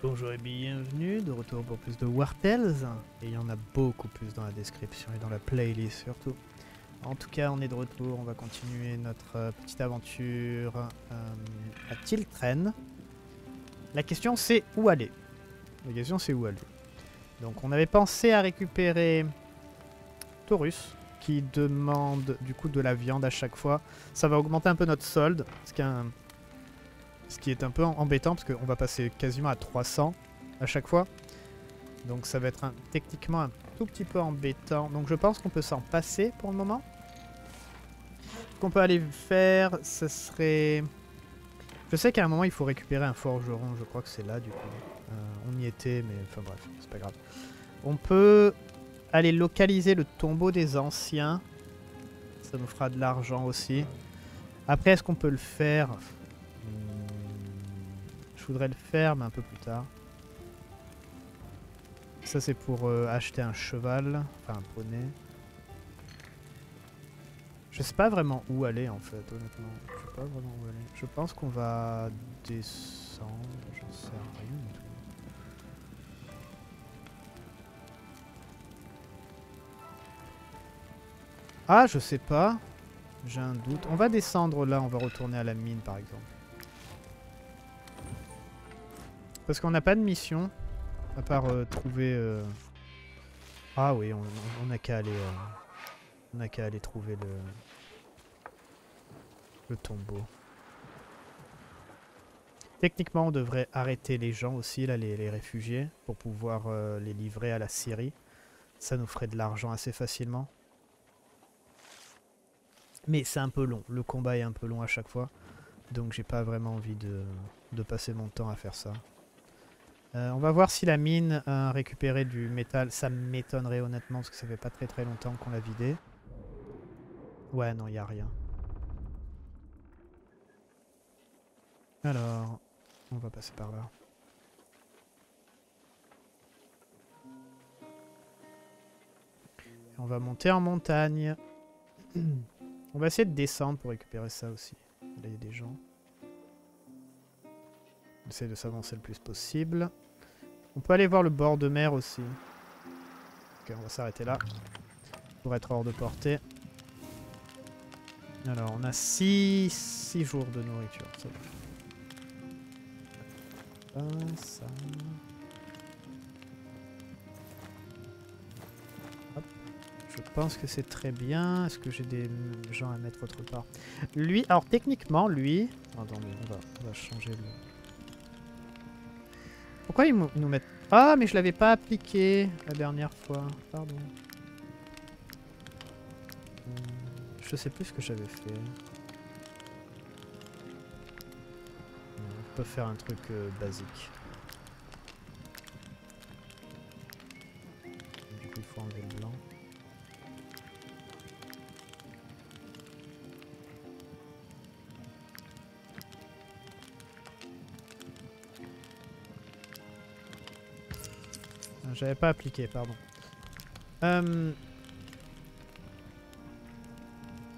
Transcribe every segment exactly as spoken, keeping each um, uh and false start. Bonjour et bienvenue, de retour pour plus de Wartales, et il y en a beaucoup plus dans la description et dans la playlist surtout. En tout cas, on est de retour, on va continuer notre petite aventure euh, à Tiltren. La question c'est où aller. La question c'est où aller. Donc on avait pensé à récupérer Taurus, qui demande du coup de la viande à chaque fois. Ça va augmenter un peu notre solde, ce qui est un... Ce qui est un peu embêtant parce qu'on va passer quasiment à trois cents à chaque fois. Donc ça va être un, techniquement un tout petit peu embêtant. Donc je pense qu'on peut s'en passer pour le moment. Ce qu'on peut aller faire, ce serait... Je sais qu'à un moment il faut récupérer un forgeron. Je crois que c'est là du coup. Euh, on y était mais enfin bref, c'est pas grave. On peut aller localiser le tombeau des anciens. Ça nous fera de l'argent aussi. Après est-ce qu'on peut le faire ? Je voudrais le faire, mais un peu plus tard. Ça, c'est pour euh, acheter un cheval, enfin un poney. Je sais pas vraiment où aller en fait, honnêtement. Je sais pas vraiment où aller. Je pense qu'on va descendre, j'en sais rien du tout. Ah, je sais pas. J'ai un doute. On va descendre là, on va retourner à la mine par exemple. Parce qu'on n'a pas de mission, à part euh, trouver... Euh... Ah oui, on n'a qu'à aller... Euh... On n'a qu'à aller trouver le... Le tombeau. Techniquement, on devrait arrêter les gens aussi, là, les, les réfugiés, pour pouvoir euh, les livrer à la Syrie. Ça nous ferait de l'argent assez facilement. Mais c'est un peu long, le combat est un peu long à chaque fois. Donc j'ai pas vraiment envie de, de passer mon temps à faire ça. Euh, on va voir si la mine a récupéré du métal. Ça m'étonnerait honnêtement parce que ça fait pas très très longtemps qu'on l'a vidé. Ouais non, il n'y a rien. Alors, on va passer par là. Et on va monter en montagne. On va essayer de descendre pour récupérer ça aussi. Là, il y a des gens. On essaie de s'avancer le plus possible. On peut aller voir le bord de mer aussi. Ok, on va s'arrêter là. Pour être hors de portée. Alors, on a six jours de nourriture. Ça va. Ah, ça... Je pense que c'est très bien. Est-ce que j'ai des gens à mettre autre part? Lui, alors techniquement, lui... Attendez, on va, on va changer le... Pourquoi ils nous mettent... Ah, mais je l'avais pas appliqué la dernière fois. Pardon. Hum, je sais plus ce que j'avais fait. On peut faire un truc euh, basique. Du coup, il faut enlever le blanc. J'avais pas appliqué, pardon. Euh...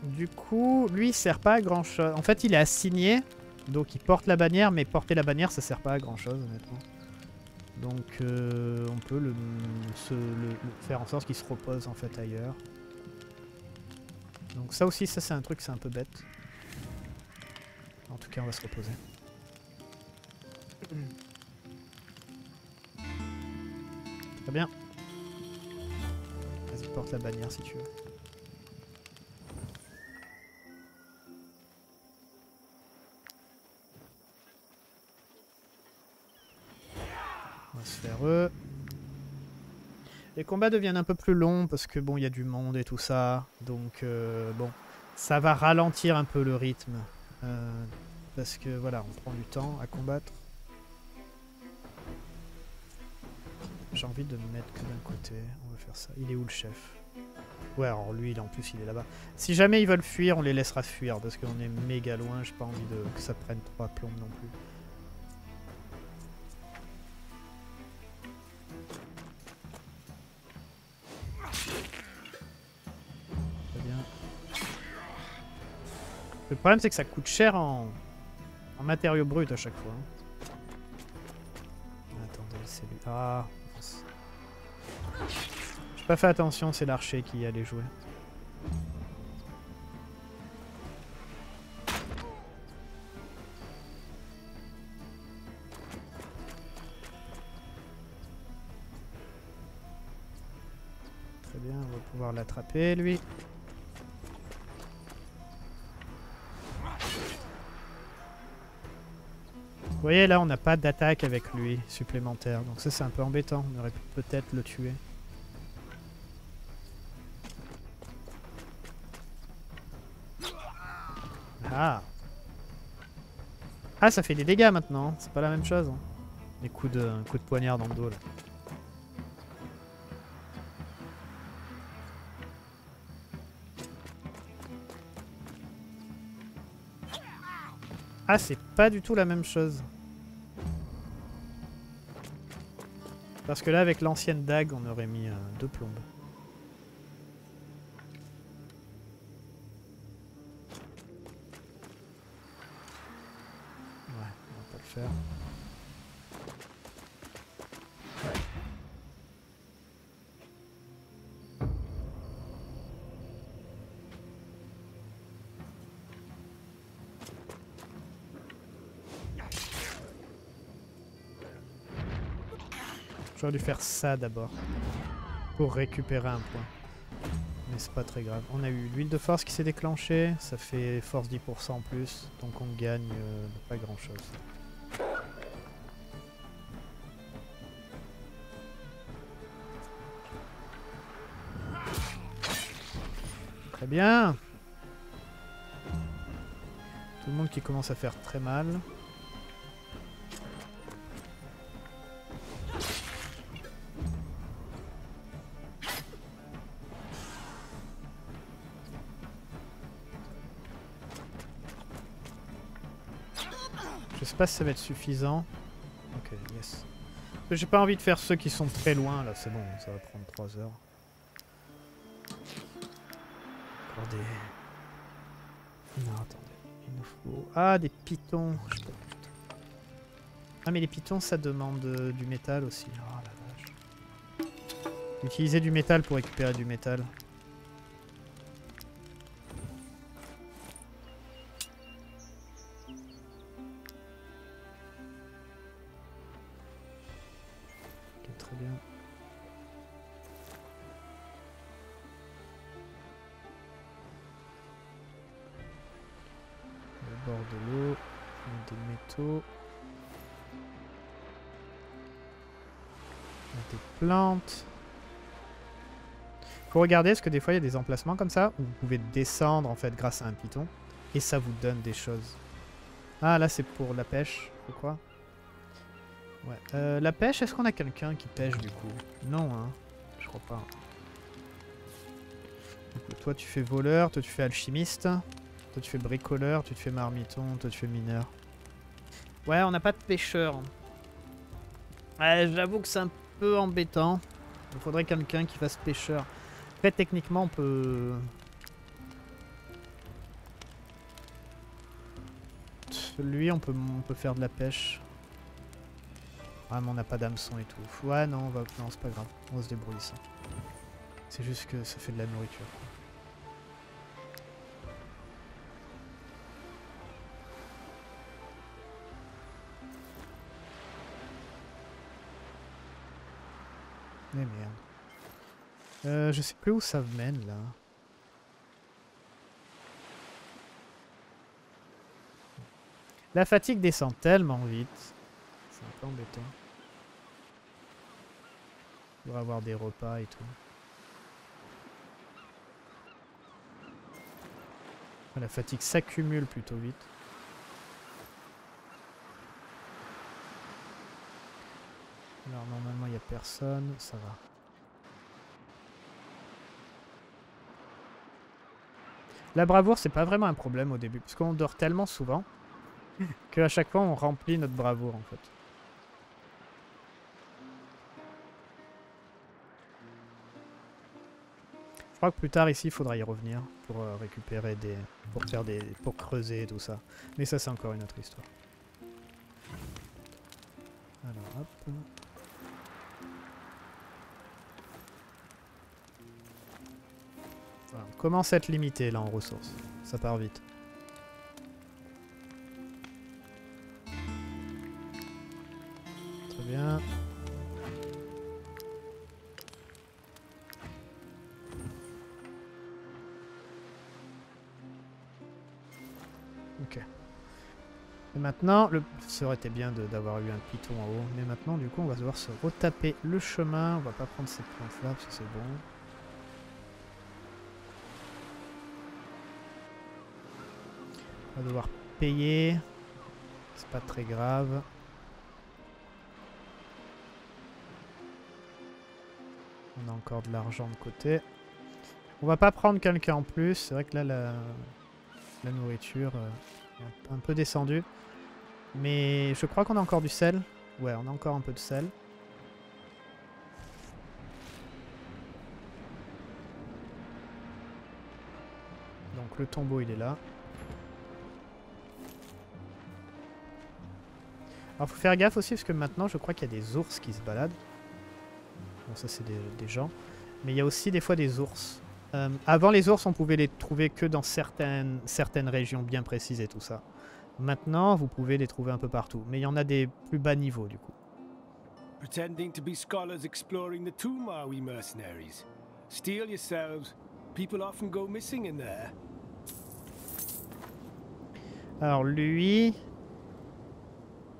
Du coup, lui, il sert pas à grand chose. En fait, il est assigné, donc il porte la bannière, mais porter la bannière, ça sert pas à grand chose, honnêtement. Donc, euh, on peut le, se, le, le faire en sorte qu'il se repose en fait ailleurs. Donc ça aussi, ça c'est un truc, c'est un peu bête. En tout cas, on va se reposer. Très bien. Vas-y, porte la bannière si tu veux. On va se faire eux. Les combats deviennent un peu plus longs parce que bon, il y a du monde et tout ça. Donc euh, bon, ça va ralentir un peu le rythme. Euh, parce que voilà, on prend du temps à combattre. J'ai envie de me mettre que d'un côté. On va faire ça. Il est où le chef? Ouais, alors lui, en plus, il est là-bas. Si jamais ils veulent fuir, on les laissera fuir. Parce qu'on est méga loin. J'ai pas envie de... que ça prenne trois plombes non plus. Très bien. Le problème, c'est que ça coûte cher en, en matériaux bruts à chaque fois. Hein. c'est lui. Ah, j'ai pas fait attention, c'est l'archer qui allait jouer. Très bien, on va pouvoir l'attraper lui. Vous voyez là on n'a pas d'attaque avec lui supplémentaire, donc ça c'est un peu embêtant, on aurait pu peut-être le tuer. Ah Ah ça fait des dégâts maintenant, c'est pas la même chose. Des coups de, un coup de poignard dans le dos là. Ah, c'est pas du tout la même chose. Parce que là, avec l'ancienne dague, on aurait mis euh, deux plombes. Ouais, on va pas le faire. J'aurais dû faire ça d'abord, pour récupérer un point. Mais c'est pas très grave. On a eu l'huile de force qui s'est déclenchée, ça fait force dix pour cent en plus, donc on gagne euh, pas grand chose. Très bien. Tout le monde qui commence à faire très mal. Je sais pas si ça va être suffisant. Ok, yes. J'ai pas envie de faire ceux qui sont très loin là, c'est bon, ça va prendre trois heures. Encore des... Non, attendez. Il nous faut... Ah, des pitons. Ah, mais les pitons ça demande euh, du métal aussi. Oh la vache. Utiliser du métal pour récupérer du métal. Faut regarder parce que des fois il y a des emplacements comme ça où vous pouvez descendre en fait grâce à un piton et ça vous donne des choses. Ah là c'est pour la pêche, je crois. Ouais. Euh, la pêche, est-ce qu'on a quelqu'un qui pêche du coup? Non hein, je crois pas. Donc, toi tu fais voleur, toi tu fais alchimiste, toi tu fais bricoleur, toi tu fais marmiton, toi tu fais mineur. Ouais on n'a pas de pêcheur. Ouais, j'avoue que c'est un peu embêtant. Il faudrait quelqu'un qui fasse pêcheur. En fait, techniquement, on peut... Lui, on peut, on peut faire de la pêche. Ah, mais on n'a pas d'hameçon et tout. Ouais, non, on va... non c'est pas grave. On va se débrouiller ça. C'est juste que ça fait de la nourriture. Mais merde. Euh, je sais plus où ça mène là. La fatigue descend tellement vite. C'est un peu embêtant. Pour avoir des repas et tout. La fatigue s'accumule plutôt vite. Alors normalement il n'y a personne, ça va. La bravoure c'est pas vraiment un problème au début, parce qu'on dort tellement souvent qu'à chaque fois on remplit notre bravoure en fait. Je crois que plus tard ici il faudra y revenir pour euh, récupérer des... pour faire des... pour creuser et tout ça. Mais ça c'est encore une autre histoire. Alors hop... commence à être limité là en ressources. Ça part vite. Très bien. Ok. Et maintenant, le... ça aurait été bien d'avoir eu un piton en haut. Mais maintenant, du coup, on va devoir se retaper le chemin. On va pas prendre cette plante-là, parce que c'est bon. On va devoir payer. C'est pas très grave. On a encore de l'argent de côté. On va pas prendre quelqu'un en plus. C'est vrai que là, la, la nourriture... Euh... un peu descendu, mais je crois qu'on a encore du sel. Ouais, on a encore un peu de sel. Donc le tombeau il est là. Alors faut faire gaffe aussi parce que maintenant je crois qu'il y a des ours qui se baladent. Bon ça c'est des, des gens, mais il y a aussi des fois des ours. Euh, avant les ours on pouvait les trouver que dans certaines, certaines régions bien précises et tout ça. Maintenant vous pouvez les trouver un peu partout, mais il y en a des plus bas niveaux du coup. Pretending to be scholars exploring the tomb are we mercenaries? Steal yourselves. People often go missing in there. Alors lui,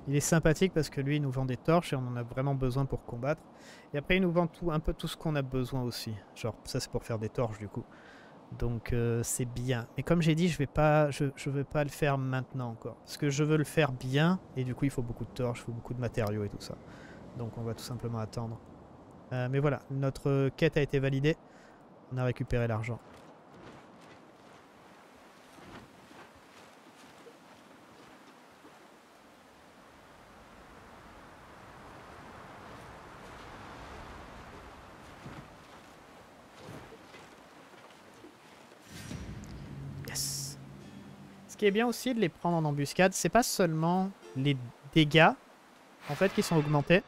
il est sympathique parce que lui il nous vend des torches et on en a vraiment besoin pour combattre. Et après il nous vend tout, un peu tout ce qu'on a besoin aussi. Genre ça c'est pour faire des torches du coup. Donc euh, c'est bien. Mais comme j'ai dit je vais pas, je, je vais pas le faire maintenant encore. Parce que je veux le faire bien et du coup il faut beaucoup de torches, il faut beaucoup de matériaux et tout ça. Donc on va tout simplement attendre. Euh, mais voilà, notre quête a été validée. On a récupéré l'argent. Ce qui est bien aussi de les prendre en embuscade, c'est pas seulement les dégâts en fait qui sont augmentés,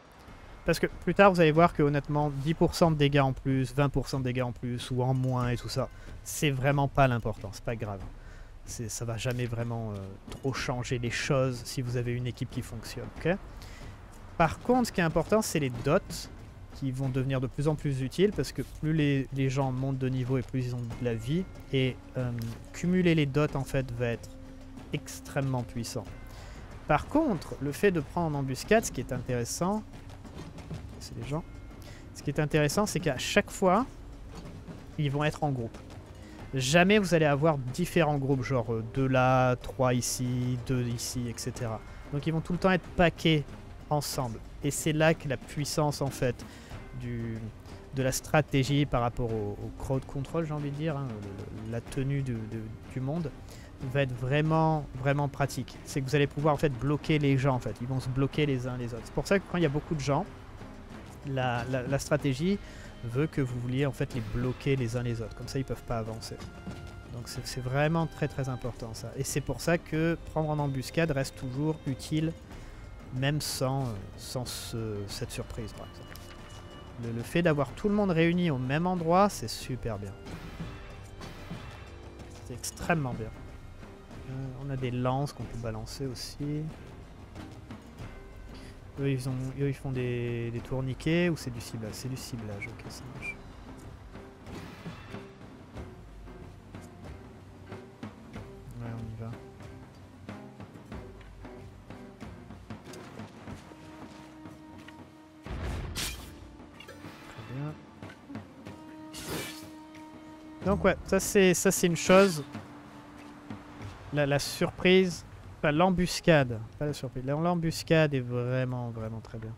parce que plus tard vous allez voir que honnêtement dix pour cent de dégâts en plus, vingt pour cent de dégâts en plus ou en moins et tout ça, c'est vraiment pas l'important, c'est pas grave. Ça va jamais vraiment euh, trop changer les choses si vous avez une équipe qui fonctionne. Okay, par contre ce qui est important c'est les dots qui vont devenir de plus en plus utiles parce que plus les, les gens montent de niveau et plus ils ont de la vie, et euh, cumuler les dots en fait va être extrêmement puissant. Par contre, le fait de prendre en embuscade, ce qui est intéressant, c'est les gens. Ce qui est intéressant, c'est qu'à chaque fois, ils vont être en groupe. Jamais vous allez avoir différents groupes, genre deux là, trois ici, deux ici, et cetera. Donc ils vont tout le temps être paqués ensemble. Et c'est là que la puissance en fait du, de la stratégie par rapport au, au crowd control, j'ai envie de dire, hein, le, la tenue du, de, du monde, va être vraiment vraiment pratique. C'est que vous allez pouvoir en fait bloquer les gens en fait. Ils vont se bloquer les uns les autres. C'est pour ça que quand il y a beaucoup de gens, la, la, la stratégie veut que vous vouliez en fait les bloquer les uns les autres. Comme ça ils peuvent pas avancer. Donc c'est vraiment très très important ça. Et c'est pour ça que prendre en embuscade reste toujours utile même sans, sans ce, cette surprise par exemple. Le, le fait d'avoir tout le monde réuni au même endroit c'est super bien. C'est extrêmement bien. On a des lances qu'on peut balancer aussi. Eux ils, ont, eux, ils font des, des tourniquets ou c'est du ciblage? C'est du ciblage, ok ça marche. Ouais on y va. Très bien. Donc ouais, ça c'est ça c'est une chose. La, la surprise, enfin l'embuscade, pas la surprise, l'embuscade est vraiment, vraiment très bien.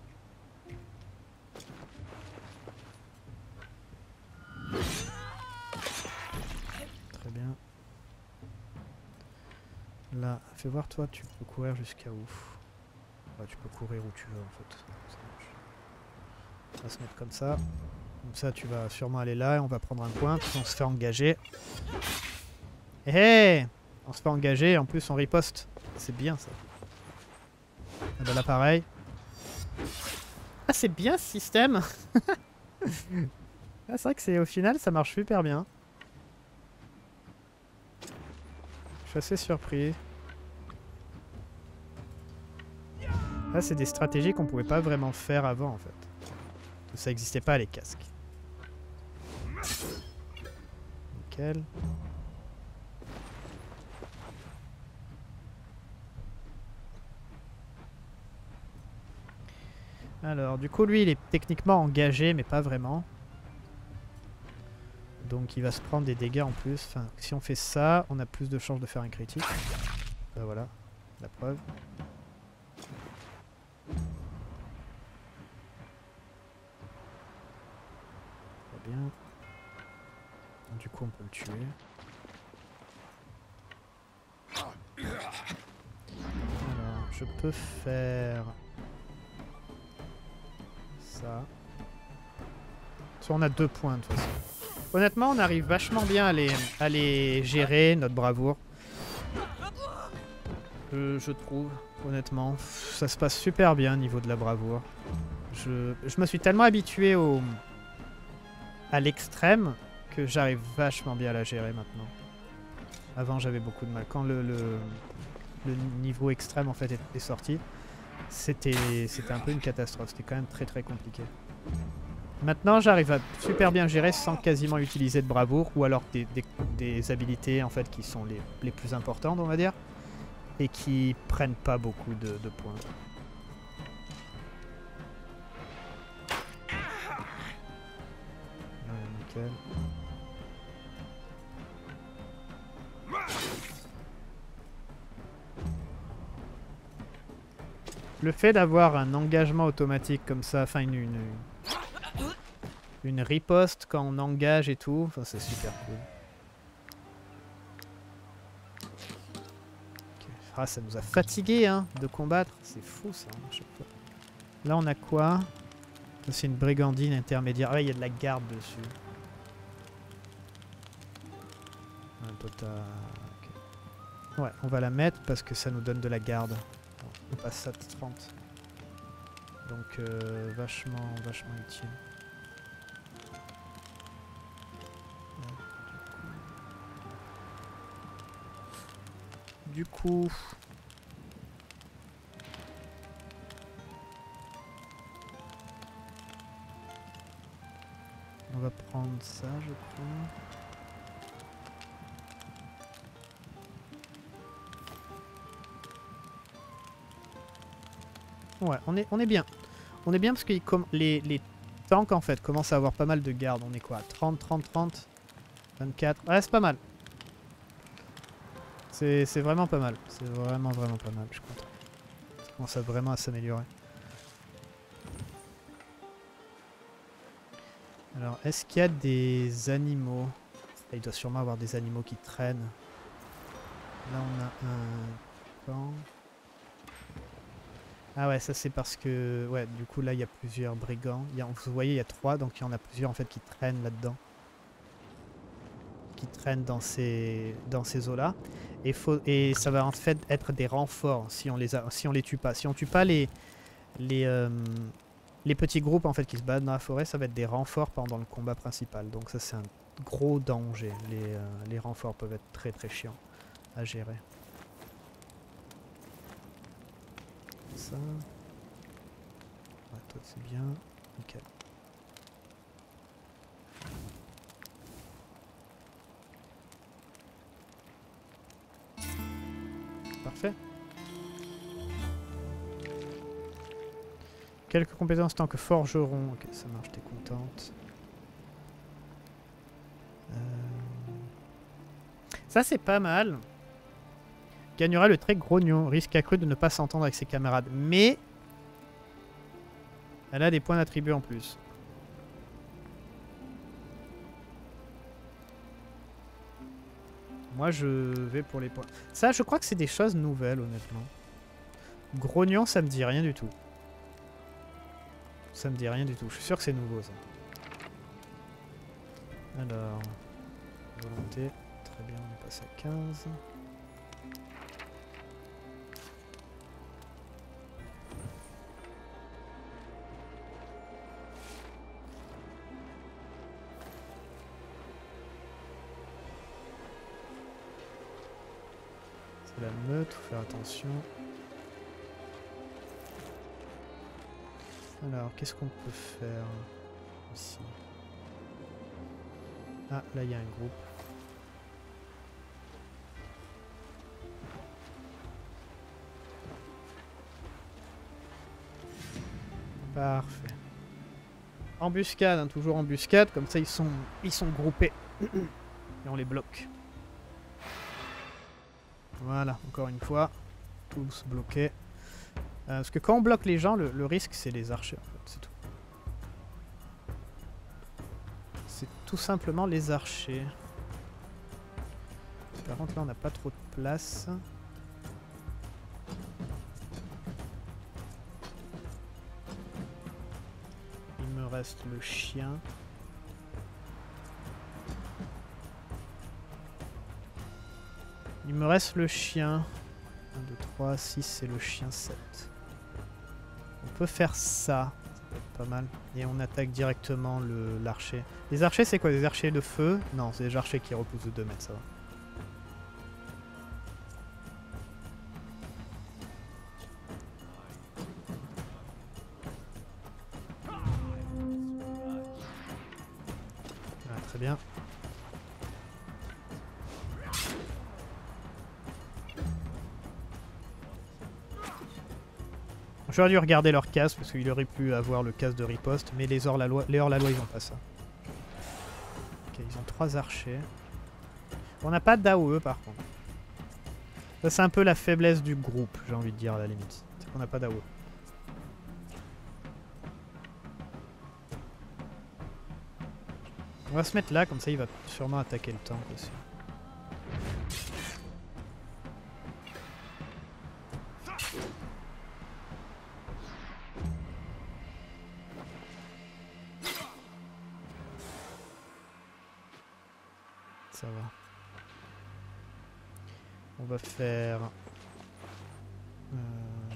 Très bien. Là, fais voir toi, tu peux courir jusqu'à où? Bah, tu peux courir où tu veux en fait. On va se mettre comme ça. Comme ça tu vas sûrement aller là et on va prendre un point, puis on se fait engager. Hé hey! On se fait engager et en plus on riposte. C'est bien ça. Ah bah là pareil. Ah c'est bien ce système. Ah, c'est vrai que c'est au final ça marche super bien. suis assez surpris. Là, c'est des stratégies qu'on pouvait pas vraiment faire avant, en fait. Ça n'existait pas, les casques. Nickel. Alors, du coup, lui, il est techniquement engagé, mais pas vraiment. Donc, il va se prendre des dégâts en plus. Enfin, si on fait ça, on a plus de chances de faire un critique. Euh, voilà, la preuve. Très bien. Du coup, on peut le tuer. Alors, je peux faire... ça. Soit on a deux points de toute façon. Honnêtement, on arrive vachement bien à les, à les gérer, notre bravoure. Je, je trouve, honnêtement. Ça se passe super bien au niveau de la bravoure. Je, je me suis tellement habitué au, à l'extrême que j'arrive vachement bien à la gérer maintenant. Avant, j'avais beaucoup de mal. Quand le, le, le niveau extrême en fait est, est sorti, c'était c'était un peu une catastrophe. C'était quand même très très compliqué. Maintenant, j'arrive à super bien gérer sans quasiment utiliser de bravoure ou alors des, des, des habilités en fait qui sont les, les plus importantes, on va dire, et qui prennent pas beaucoup de, de points. Ouais, nickel. Le fait d'avoir un engagement automatique comme ça, enfin une, une, une riposte quand on engage et tout, enfin c'est super cool. Okay. Ah, ça nous a fatigué hein, de combattre, c'est fou ça. Hein, je sais pas. Là on a quoi? C'est une brigandine intermédiaire. Ah, il y a de la garde dessus. Un tota... okay. Ouais, on va la mettre parce que ça nous donne de la garde. On passe à trente. Donc euh, vachement, vachement utile. Du coup... on va prendre ça, je crois. Ouais, on est, on est bien. On est bien parce que les, les tanks, en fait, commencent à avoir pas mal de gardes. On est quoi? Trente, trente, trente, vingt-quatre. Ouais, c'est pas mal. C'est vraiment pas mal. C'est vraiment, vraiment pas mal, je suis content. Ça commence à vraiment à s'améliorer. Alors, est-ce qu'il y a des animaux? Il doit sûrement avoir des animaux qui traînent. Là, on a un tank. Ah ouais, ça c'est parce que... ouais, du coup là il y a plusieurs brigands. Y a, vous voyez, il y a trois, donc il y en a plusieurs en fait qui traînent là-dedans. Qui traînent dans ces, dans ces eaux-là. Et, faut, et ça va en fait être des renforts si on les, a, si on les tue pas. Si on tue pas les, les, euh, les petits groupes en fait qui se battent dans la forêt, ça va être des renforts pendant le combat principal. Donc ça c'est un gros danger. Les, euh, les renforts peuvent être très très chiants à gérer. Ça. Ouais, toi c'est bien. Ok. Parfait. Quelques compétences en tant que forgeron. Ok, ça marche, t'es contente. Euh... Ça c'est pas mal. Gagnera le trait grognon, risque accru de ne pas s'entendre avec ses camarades. Mais elle a des points d'attribut en plus. Moi je vais pour les points. Ça je crois que c'est des choses nouvelles honnêtement. Grognon ça me dit rien du tout. Ça me dit rien du tout. Je suis sûr que c'est nouveau ça. Alors, volonté. Très bien, on passe à quinze. c'est la meute, faut faire attention. Alors, qu'est-ce qu'on peut faire ici? Ah, là il y a un groupe. Parfait. Embuscade, hein, toujours embuscade, comme ça ils sont, ils sont groupés. Et on les bloque. Voilà, encore une fois, tous bloqués. Euh, parce que quand on bloque les gens, le, le risque c'est les archers, en fait, c'est tout. C'est tout simplement les archers. Par contre là on n'a pas trop de place. Il me reste le chien. Il me reste le chien. un, deux, trois, six, c'est le chien sept. On peut faire ça. Ça peut être pas mal. Et on attaque directement le l'archer. Les archers, c'est quoi? Des archers de feu? Non, c'est des archers qui repoussent de deux mètres, ça va. Ah, très bien. J'aurais dû regarder leur casque parce qu'il aurait pu avoir le casque de riposte, mais les hors-la-loi, les hors-la-loi ils ont pas ça. Ok, ils ont trois archers. On n'a pas d'A O E par contre. Ça c'est un peu la faiblesse du groupe, j'ai envie de dire à la limite. C'est qu'on n'a pas d'A O E. On va se mettre là, comme ça il va sûrement attaquer le tank aussi. Ça va. On va faire... Euh...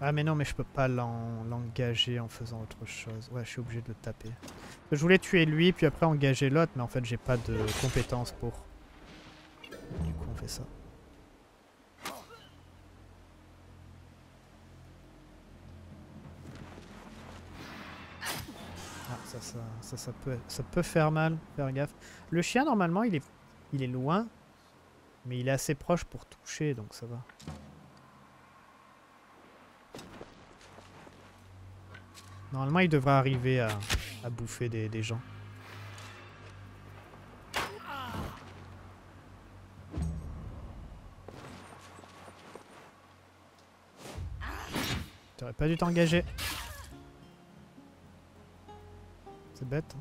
Ah mais non, mais je peux pas l'engager en faisant autre chose. Ouais, je suis obligé de le taper. Je voulais tuer lui, puis après engager l'autre, mais en fait j'ai pas de compétences pour. Du coup on fait ça. Ça ça, ça, ça, peut, ça peut faire mal, faire gaffe. Le chien, normalement, il est, il est loin, mais il est assez proche pour toucher, donc ça va. Normalement, il devrait arriver à, à bouffer des, des gens. T'aurais pas dû t'engager. C'est bête.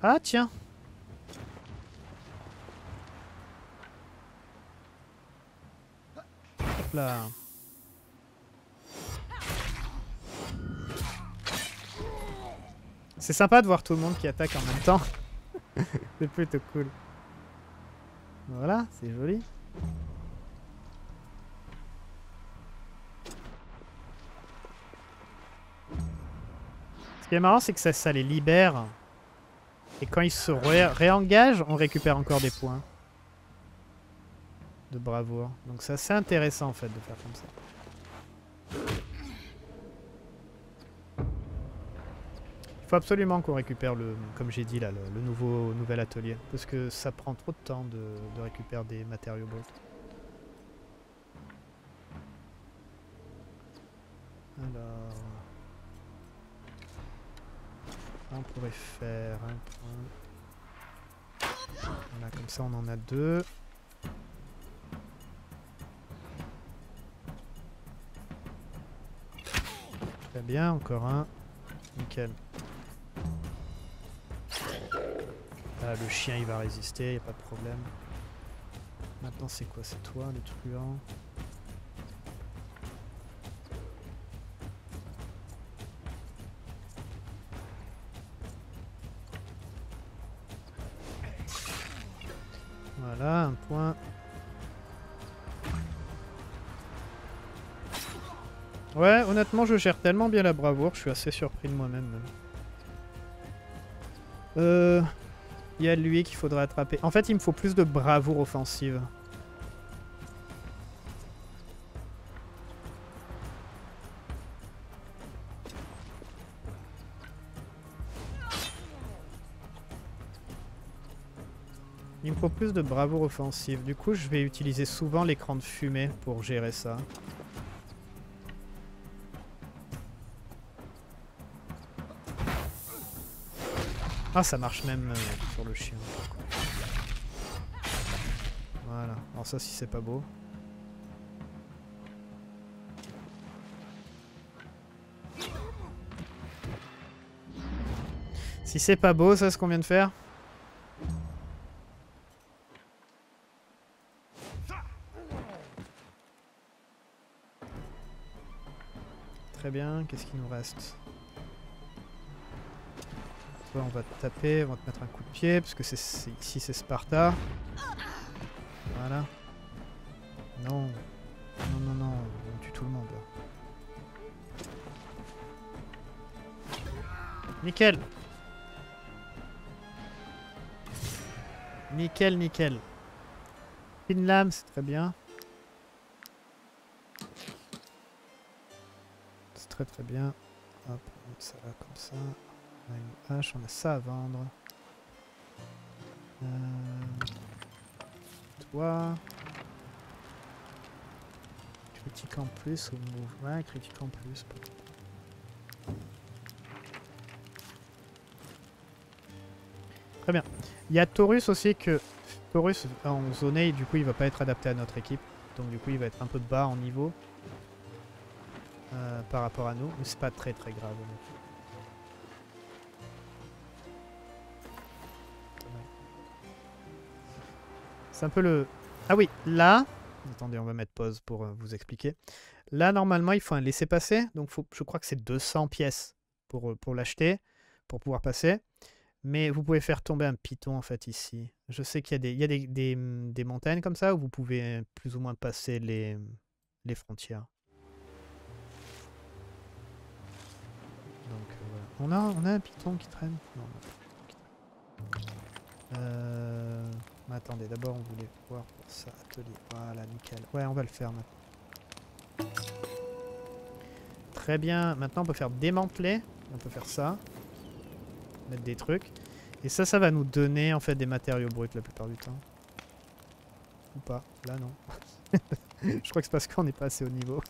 Ah tiens. Hop là. C'est sympa de voir tout le monde qui attaque en même temps. C'est plutôt cool. Voilà, c'est joli. Ce qui est marrant, c'est que ça, ça les libère. Et quand ils se ré réengagent, on récupère encore des points de bravoure. Donc c'est assez intéressant en fait de faire comme ça. Il faut absolument qu'on récupère le, comme j'ai dit là, le, le nouveau nouvel atelier. Parce que ça prend trop de temps de, de récupérer des matériaux bruts. Alors... on pourrait faire un point. Voilà, comme ça on en a deux. Très bien, encore un. Nickel. Ah, le chien il va résister, il n'y a pas de problème. Maintenant c'est quoi? C'est toi le truand. Voilà, un point. Ouais, honnêtement, je gère tellement bien la bravoure, je suis assez surpris de moi-même. Euh, Il y a lui qu'il faudrait attraper. En fait, il me faut plus de bravoure offensive. Il me faut plus de bravoure offensive. Du coup, je vais utiliser souvent l'écran de fumée pour gérer ça. Ah, ça marche même euh, sur le chien. Voilà. Alors ça, si c'est pas beau. Si c'est pas beau, ça, ce qu'on vient de faire. Très bien, qu'est-ce qu'il nous reste? Toi, on va te taper, on va te mettre un coup de pied, parce que c'est, c'est, ici c'est Sparta. Voilà. Non. Non, non, non, on tue tout le monde. Nickel. Nickel, nickel. Une lame, c'est très bien. Très très bien. Hop, ça va comme ça. On a une hache, on a ça à vendre. Euh, toi. Critique en plus au mouvement. Ouais, critique en plus. Très bien. Il y a Taurus aussi que. Taurus en zoné, du coup il va pas être adapté à notre équipe. Donc du coup il va être un peu bas en niveau. Euh, par rapport à nous, mais c'est pas très très grave. C'est un peu le... Ah oui, là... Attendez, on va mettre pause pour euh, vous expliquer. Là, normalement, il faut un laisser-passer. Donc, faut... je crois que c'est deux cents pièces pour, euh, pour l'acheter, pour pouvoir passer. Mais vous pouvez faire tomber un piton, en fait, ici. Je sais qu'il y a, des, il y a des, des, des montagnes comme ça où vous pouvez plus ou moins passer les, les frontières. On a, on a un piton qui traîne. Non, non. Euh, attendez, d'abord on voulait voir pour ça. Atelier. Voilà, nickel. Ouais, on va le faire maintenant. Très bien. Maintenant, on peut faire démanteler. On peut faire ça. Mettre des trucs. Et ça, ça va nous donner en fait des matériaux bruts la plupart du temps. Ou pas. Là, non. Je crois que c'est parce qu'on n'est pas assez haut niveau.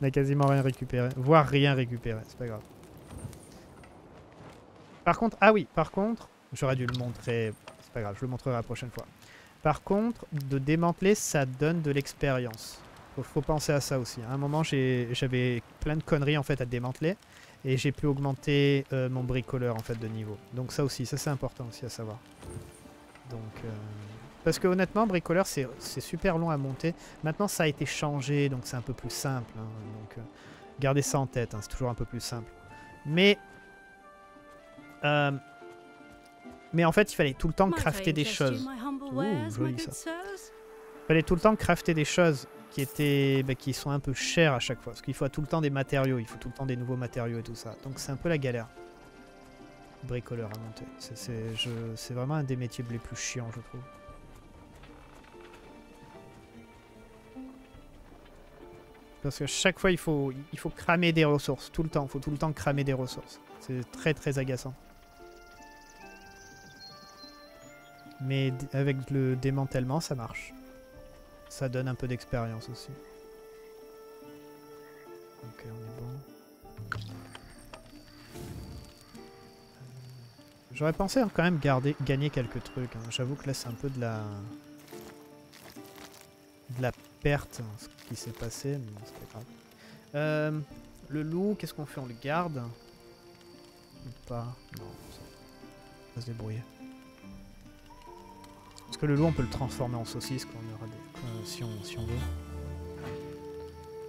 On n'a quasiment rien récupéré. Voire rien récupéré. C'est pas grave. Par contre, ah oui, par contre, j'aurais dû le montrer, c'est pas grave, je le montrerai la prochaine fois. Par contre, de démanteler, ça donne de l'expérience. Faut, faut penser à ça aussi. À un moment, j'avais plein de conneries en fait à démanteler et j'ai pu augmenter euh, mon bricoleur en fait de niveau. Donc ça aussi, ça c'est important aussi à savoir. Donc, euh, parce que honnêtement, bricoleur, c'est super long à monter. Maintenant, ça a été changé, donc c'est un peu plus simple. Hein, donc, euh, gardez ça en tête, hein, c'est toujours un peu plus simple. Mais Euh, mais en fait, il fallait tout le temps crafter des choses. Ouh, joli ça. Il fallait tout le temps crafter des choses qui étaient, bah, qui sont un peu chères à chaque fois. Parce qu'il faut tout le temps des matériaux, il faut tout le temps des nouveaux matériaux et tout ça. Donc c'est un peu la galère. Bricoleur à monter. C'est vraiment un des métiers les plus chiants, je trouve. Parce que chaque fois, il faut, il faut cramer des ressources. Tout le temps, il faut tout le temps cramer des ressources. C'est très très agaçant. Mais avec le démantèlement, ça marche. Ça donne un peu d'expérience aussi. Ok, on est bon. J'aurais pensé quand même garder, gagner quelques trucs. Hein. J'avoue que là, c'est un peu de la... de la perte, hein, ce qui s'est passé. Mais bon, c'est pas grave. Euh, le loup, qu'est-ce qu'on fait? On le garde? Ou pas? Non, on va se débrouiller. Parce que le loup, on peut le transformer en saucisse quand on aura des... euh, si, on, si on veut.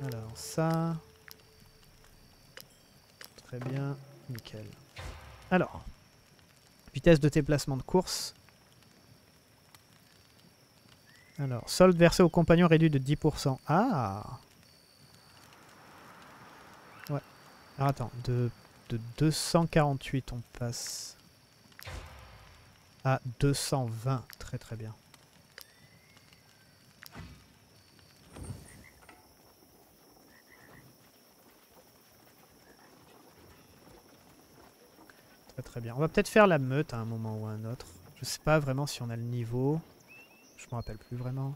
Alors ça... Très bien, nickel. Alors, vitesse de déplacement de course. Alors, solde versé aux compagnons réduit de dix pour cent. Ah! Ouais. Alors attends, de, de deux cent quarante-huit on passe... à deux cent vingt. Très très bien. Très très bien. On va peut-être faire la meute à un moment ou à un autre. Je sais pas vraiment si on a le niveau. Je m'en rappelle plus vraiment.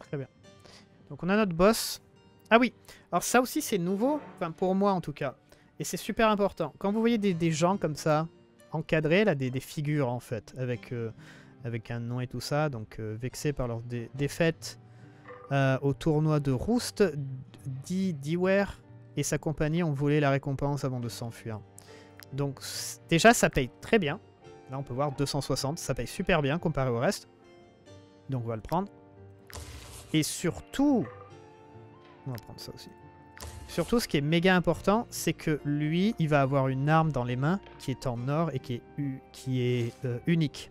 Très bien. Donc on a notre boss. Ah oui, alors ça aussi c'est nouveau, enfin pour moi en tout cas. Et c'est super important. Quand vous voyez des, des gens comme ça, encadrés, là, des, des figures en fait, avec, euh, avec un nom et tout ça, donc euh, vexés par leur dé défaite euh, au tournoi de Roost, Diware et sa compagnie ont volé la récompense avant de s'enfuir. Donc déjà ça paye très bien. Là on peut voir deux cent soixante, ça paye super bien comparé au reste. Donc on va le prendre. Et surtout, on va prendre ça aussi. Surtout, ce qui est méga important, c'est que lui, il va avoir une arme dans les mains qui est en or et qui est, qui est euh, unique.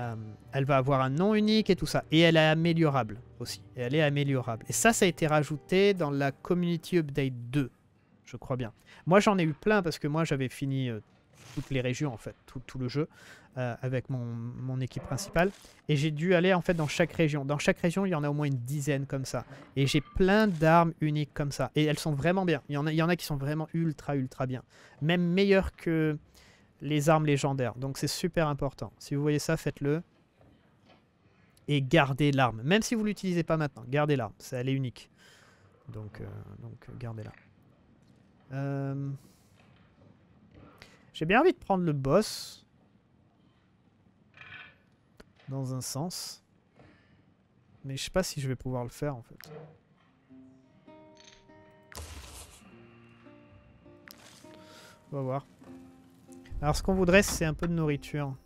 Euh, elle va avoir un nom unique et tout ça. Et elle est améliorable aussi. Et elle est améliorable. Et ça, ça a été rajouté dans la Community Update deux, je crois bien. Moi, j'en ai eu plein parce que moi, j'avais fini euh, toutes les régions, en fait, tout, tout le jeu, euh, avec mon, mon équipe principale. Et j'ai dû aller, en fait, dans chaque région. Dans chaque région, il y en a au moins une dizaine comme ça. Et j'ai plein d'armes uniques comme ça. Et elles sont vraiment bien. Il y en a, il y en a qui sont vraiment ultra, ultra bien. Même meilleures que les armes légendaires. Donc, c'est super important. Si vous voyez ça, faites-le. Et gardez l'arme. Même si vous ne l'utilisez pas maintenant, gardez l'arme. Elle est unique. Donc, euh, donc gardez-la. Euh... J'ai bien envie de prendre le boss, dans un sens, mais je sais pas si je vais pouvoir le faire en fait. On va voir. Alors ce qu'on voudrait c'est un peu de nourriture.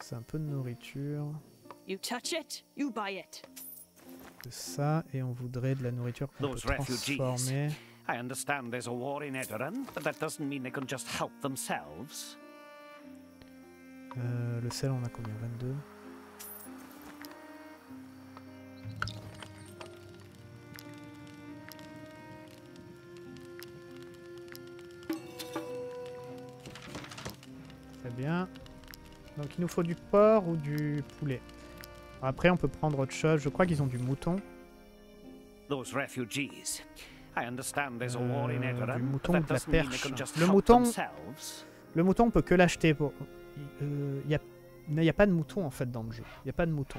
C'est un peu de nourriture. C'est ça, et on voudrait de la nourriture qu'on peut transformer. I understand there's a war in Edoran, but that doesn't mean they can just help themselves. Euh, le sel, on a combien? vingt-deux. Très bien. Donc il nous faut du porc ou du poulet. Alors, après, on peut prendre autre chose. Je crois qu'ils ont du mouton. Those refugees. Euh, du mouton ou de la perche. Le mouton, le mouton, on peut que l'acheter. Pour... Euh, y a... Mais il n'y a pas de mouton en fait dans le jeu. Il n'y a pas de mouton.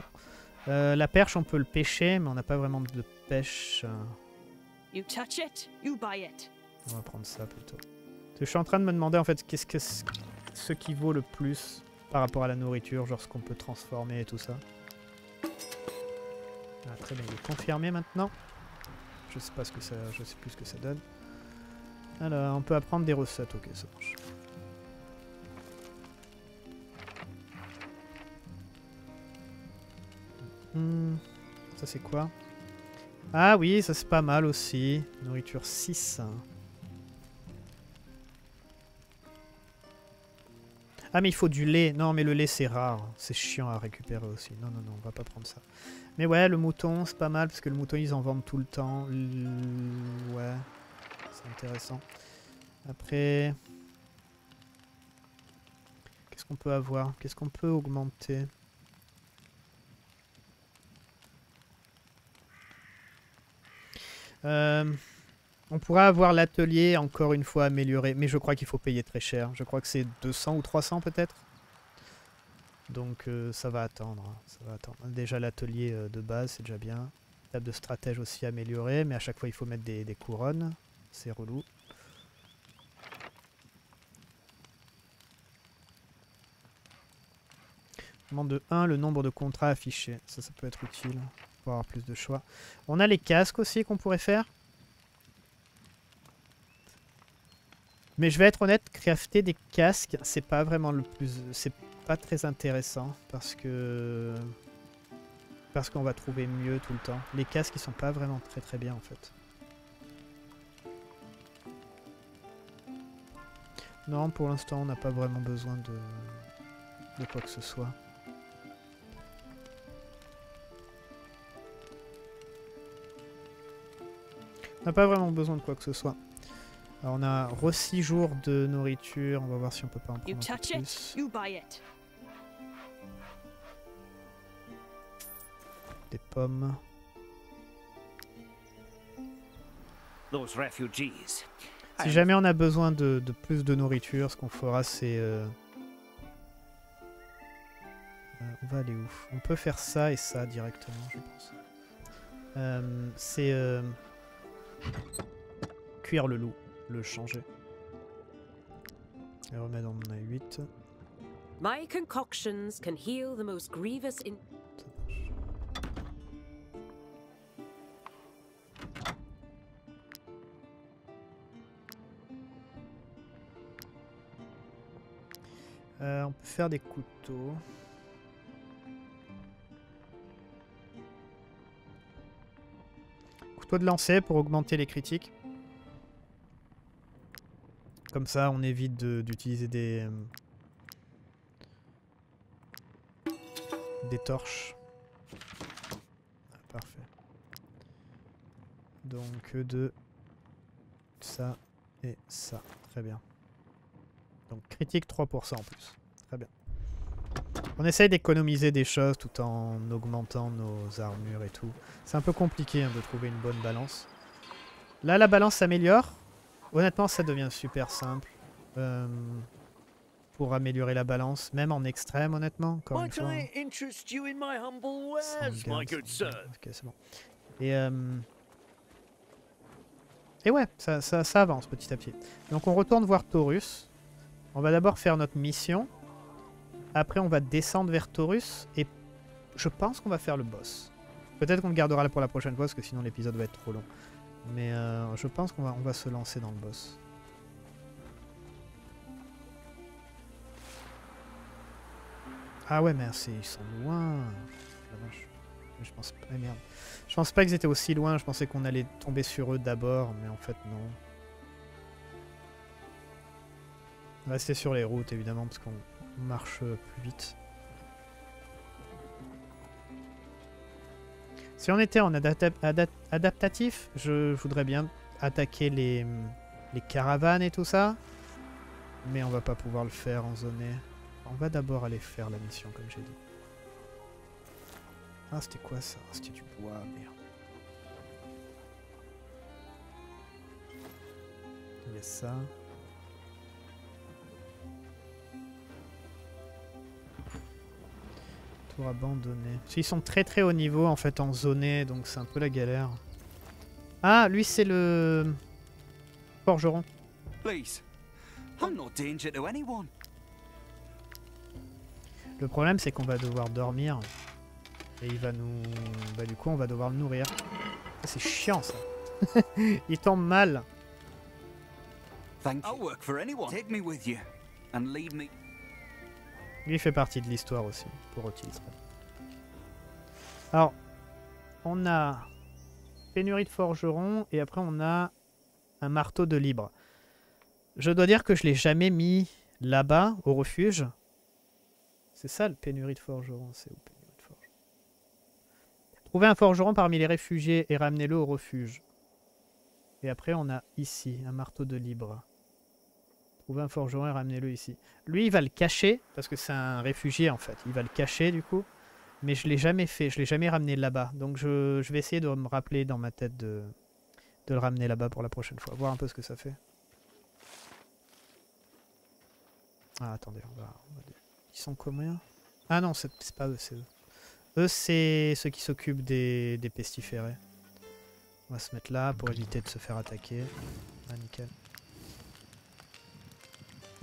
Euh, la perche, on peut le pêcher, mais on n'a pas vraiment de pêche. On va prendre ça plutôt. Je suis en train de me demander en fait qu'est-ce que ce qui vaut le plus par rapport à la nourriture, genre ce qu'on peut transformer et tout ça. Ah, très bien, il est confirmé maintenant. Je sais pas ce que ça, je sais plus ce que ça donne. Alors, on peut apprendre des recettes, ok, ça marche. Hmm, ça c'est quoi? Ah oui, ça c'est pas mal aussi. Nourriture six. Ah mais il faut du lait. Non mais le lait c'est rare. C'est chiant à récupérer aussi. Non non non, on va pas prendre ça. Mais ouais, le mouton c'est pas mal parce que le mouton ils en vendent tout le temps. L... Ouais, c'est intéressant. Après, qu'est-ce qu'on peut avoir? Qu'est-ce qu'on peut augmenter? Euh... On pourra avoir l'atelier encore une fois amélioré, mais je crois qu'il faut payer très cher. Je crois que c'est deux cents ou trois cents peut-être. Donc euh, ça va attendre, ça va attendre. Déjà l'atelier euh, de base c'est déjà bien. Table de stratège aussi améliorée, mais à chaque fois il faut mettre des, des couronnes. C'est relou. Demande de un, le nombre de contrats affichés. Ça, ça peut être utile pour avoir plus de choix. On a les casques aussi qu'on pourrait faire. Mais je vais être honnête, crafter des casques, c'est pas vraiment le plus... C'est pas très intéressant parce que... Parce qu'on va trouver mieux tout le temps. Les casques, ils sont pas vraiment très très bien en fait. Non, pour l'instant, on n'a pas vraiment besoin de... de quoi que ce soit. On n'a pas vraiment besoin de quoi que ce soit. Alors on a re six jours de nourriture, on va voir si on peut pas en prendre un peu plus. Des pommes. Si jamais on a besoin de, de plus de nourriture, ce qu'on fera c'est... Euh... Euh, on va aller où? On peut faire ça et ça directement, je pense. Euh, c'est... Euh... Cuire le loup, le changer. Et remettre en huit. My concoctions can heal the most grievous in... Euh, on peut faire des couteaux. Couteau de lancer pour augmenter les critiques. Comme ça, on évite d'utiliser de, des... Euh, des torches. Ah, parfait. Donc de ça et ça. Très bien. Donc critique trois pour cent en plus. Très bien. On essaye d'économiser des choses tout en augmentant nos armures et tout. C'est un peu compliqué hein, de trouver une bonne balance. Là, la balance s'améliore. Honnêtement, ça devient super simple. Euh, pour améliorer la balance, même en extrême, honnêtement. Encore une fois. Ok, c'est bon. Et... Euh, et ouais, ça, ça, ça avance petit à petit. Donc on retourne voir Taurus. On va d'abord faire notre mission. Après, on va descendre vers Taurus. Et je pense qu'on va faire le boss. Peut-être qu'on le gardera là pour la prochaine fois, parce que sinon l'épisode va être trop long. Mais euh, je pense qu'on va, on va se lancer dans le boss. Ah ouais, mais ils sont loin. Je pense pas, eh merde. Je pense pas qu'ils étaient aussi loin. Je pensais qu'on allait tomber sur eux d'abord. Mais en fait, non. Rester sur les routes évidemment parce qu'on marche plus vite. Si on était en adapta adap adaptatif, je voudrais bien attaquer les, les caravanes et tout ça. Mais on va pas pouvoir le faire en zonée. On va d'abord aller faire la mission comme j'ai dit. Ah c'était quoi ça? C'était du bois, merde. Il y a ça. Abandonné. Ils sont très très haut niveau en fait en zoné, donc c'est un peu la galère. Ah, lui c'est le forgeron. Le problème c'est qu'on va devoir dormir et il va nous... Bah du coup on va devoir le nourrir. C'est chiant ça. Il tombe mal. Lui fait partie de l'histoire aussi, pour utiliser. Alors, on a pénurie de forgeron et après on a un marteau de libre. Je dois dire que je l'ai jamais mis là-bas, au refuge. C'est ça le pénurie de forgeron, c'est où pénurie de forgeron. Trouver un forgeron parmi les réfugiés et ramenez-le au refuge. Et après on a ici un marteau de libre. Trouver un forgeron et ramenez-le ici. Lui, il va le cacher, parce que c'est un réfugié en fait. Il va le cacher du coup. Mais je ne l'ai jamais fait, je ne l'ai jamais ramené là-bas. Donc je, je vais essayer de me rappeler dans ma tête de, de le ramener là-bas pour la prochaine fois. Voir un peu ce que ça fait. Ah, attendez, on va... On va ils sont combien? Ah non, c'est pas eux, c'est eux. Eux, c'est ceux qui s'occupent des, des pestiférés. On va se mettre là pour éviter de se faire attaquer. Ah, nickel.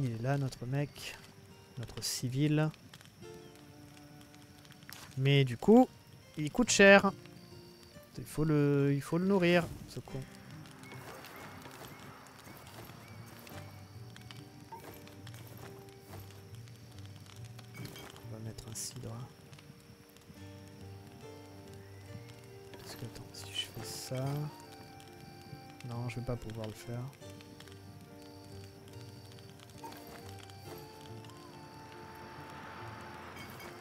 Il est là notre mec, notre civil. Mais du coup, il coûte cher. Il faut le, il faut le nourrir, ce con. On va mettre un cidre. Parce que attends, si je fais ça... Non, je vais pas pouvoir le faire.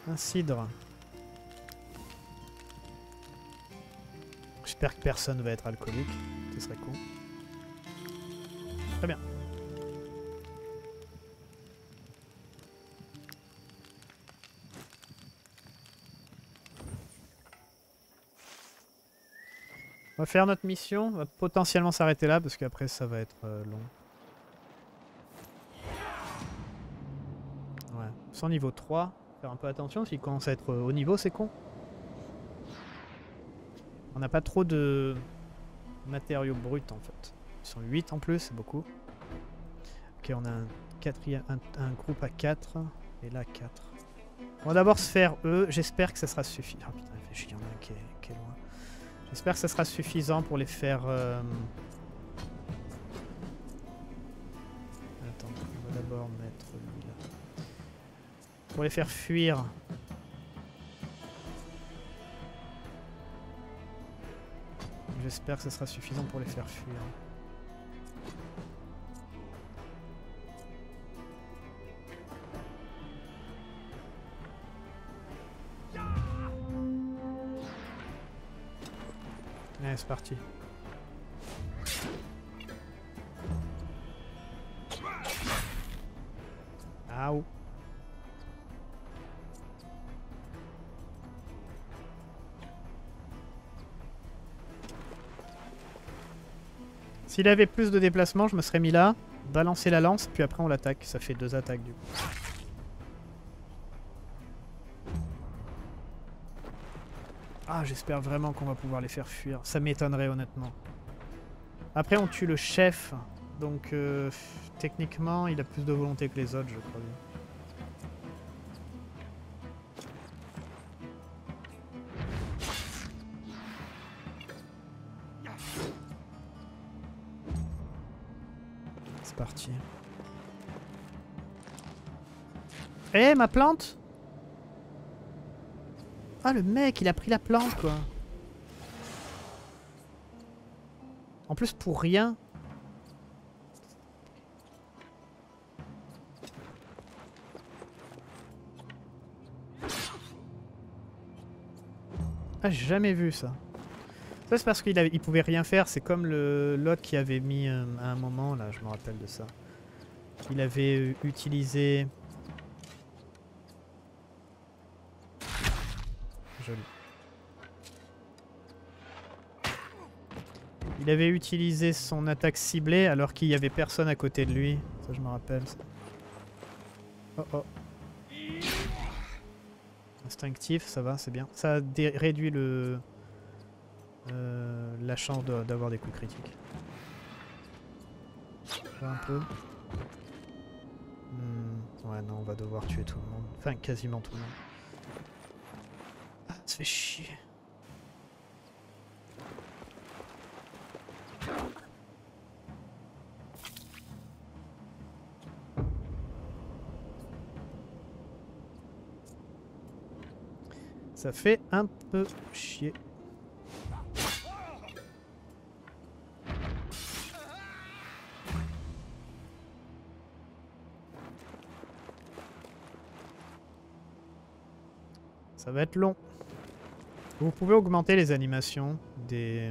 Un cidre. J'espère que personne va être alcoolique. C'est serait cool. Très bien. On va faire notre mission, on va potentiellement s'arrêter là parce qu'après ça va être euh, long. Ouais, sans niveau trois, faire un peu attention, s'il commence à être euh, haut niveau c'est con. On n'a pas trop de matériaux bruts en fait. Ils sont huit en plus, c'est beaucoup. Ok, on a un, quatrième, un, un groupe à quatre et là quatre. On va d'abord se faire eux, j'espère que ça sera suffisant. Oh putain, il y en a un qui est, qui est loin. J'espère que ça sera suffisant pour les faire... Euh... Attends, on va d'abord mettre lui là. Pour les faire fuir. J'espère que ça sera suffisant pour les faire fuir. Allez, c'est parti. Aouh. S'il avait plus de déplacement, je me serais mis là, balancer la lance, puis après on l'attaque. Ça fait deux attaques du coup. Ah, j'espère vraiment qu'on va pouvoir les faire fuir. Ça m'étonnerait honnêtement. Après on tue le chef. Donc euh, techniquement il a plus de volonté que les autres je crois. C'est parti. Eh hey, ma plante! Ah le mec il a pris la plante quoi. En plus pour rien. Ah j'ai jamais vu ça. Ça c'est parce qu'il avait, il pouvait rien faire, c'est comme le l'autre qui avait mis euh, à un moment là, je me rappelle de ça. Il avait euh, utilisé... Joli. Il avait utilisé son attaque ciblée alors qu'il n'y avait personne à côté de lui. Ça je me rappelle. Ça. Oh oh. Instinctif, ça va, c'est bien. Ça a réduit le, euh, la chance d'avoir de, des coups critiques. Là, un peu. Hmm. Ouais non, on va devoir tuer tout le monde. Enfin quasiment tout le monde. Ça fait chier. Ça fait un peu chier. Ça va être long. Vous pouvez augmenter les animations des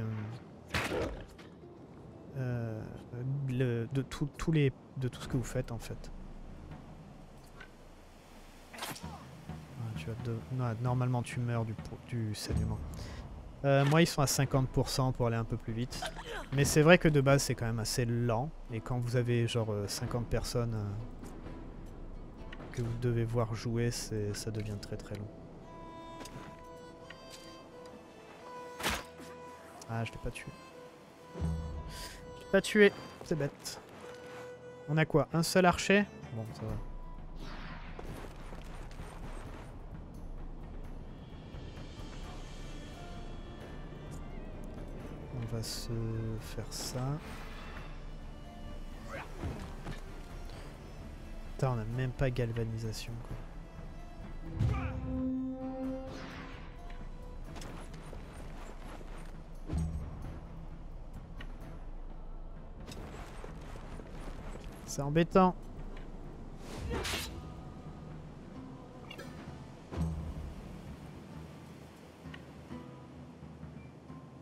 euh, le, de tout, tout les de tout ce que vous faites en fait. Ah, tu as deux, non, normalement tu meurs du, du saignement. Euh, moi ils sont à cinquante pour cent pour aller un peu plus vite. Mais c'est vrai que de base c'est quand même assez lent. Et quand vous avez genre cinquante personnes euh, que vous devez voir jouer, ça devient très très long. Ah, je l'ai pas tué. Je l'ai pas tué, c'est bête. On a quoi? Un seul archer? Bon, ça va. On va se faire ça. Putain, on a même pas galvanisation, quoi. C'est embêtant.